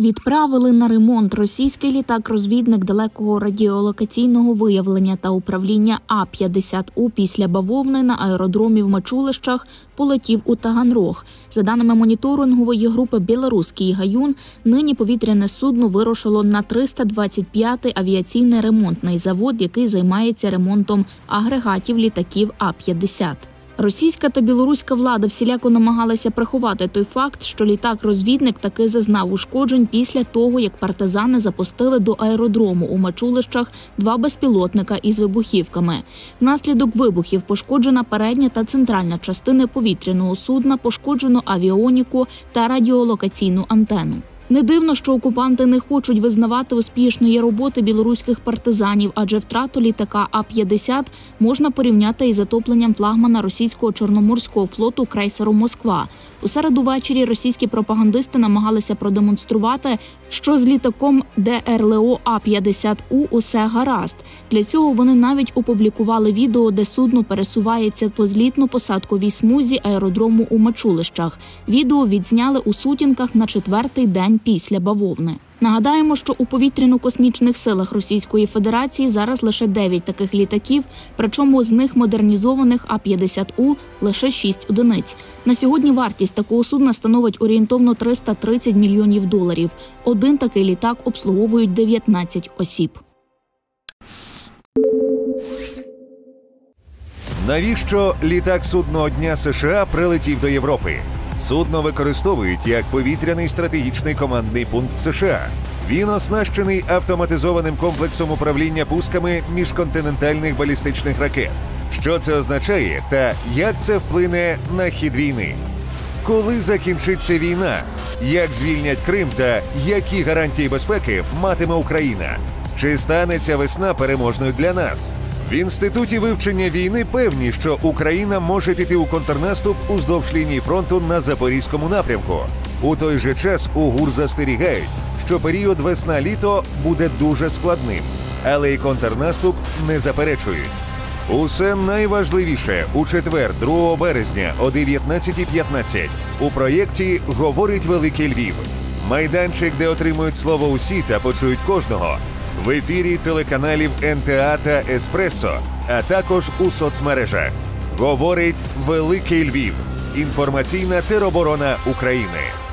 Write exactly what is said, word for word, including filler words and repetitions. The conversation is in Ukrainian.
Відправили на ремонт російський літак-розвідник далекого радіолокаційного виявлення та управління А п'ятдесят У після бавовни на аеродромі в Мачулищах полетів у Таганрог. За даними моніторингової групи «Білоруський гаюн», нині повітряне судно вирушило на триста двадцять п'ятий авіаційний ремонтний завод, який займається ремонтом агрегатів літаків А п'ятдесят. Російська та білоруська влада всіляко намагалися приховати той факт, що літак-розвідник таки зазнав ушкоджень після того, як партизани запустили до аеродрому у Мачулищах два безпілотника із вибухівками. Внаслідок вибухів пошкоджена передня та центральна частини повітряного судна, пошкоджено авіоніку та радіолокаційну антенну. Не дивно, що окупанти не хочуть визнавати успішної роботи білоруських партизанів, адже втрату літака А п'ятдесят можна порівняти із затопленням флагмана російського Чорноморського флоту крейсеру «Москва». У середу ввечері російські пропагандисти намагалися продемонструвати, що з літаком Д Р Л О А п'ятдесят У усе гаразд. Для цього вони навіть опублікували відео, де судно пересувається по злітно-посадковій смузі аеродрому у Мачулищах. Відео відзняли у сутінках на четвертий день після бавовни. Нагадаємо, що у повітряно-космічних силах Російської Федерації зараз лише дев'ять таких літаків, причому з них модернізованих А п'ятдесят У лише шість одиниць. На сьогодні вартість такого судна становить орієнтовно триста тридцять мільйонів доларів. Один такий літак обслуговують дев'ятнадцять осіб. Навіщо літак судного дня США прилетів до Європи? Судно використовують як повітряний стратегічний командний пункт США. Він оснащений автоматизованим комплексом управління пусками міжконтинентальних балістичних ракет. Що це означає та як це вплине на хід війни? Коли закінчиться війна? Як звільнять Крим та які гарантії безпеки матиме Україна? Чи стане ця весна переможною для нас? В Інституті вивчення війни певні, що Україна може піти у контрнаступ уздовж лінії фронту на Запорізькому напрямку. У той же час у ГУР застерігають, що період весна-літо буде дуже складним, але й контрнаступ не заперечують. Усе найважливіше у четвер, другого березня о дев'ятнадцятій п'ятнадцять у проєкті «Говорить Великий Львів». Майданчик, де отримують слово усі та почують кожного – в ефірі телеканалів Н Т А та «Еспресо», а також у соцмережах. Говорить Великий Львів. Інформаційна тероборона України.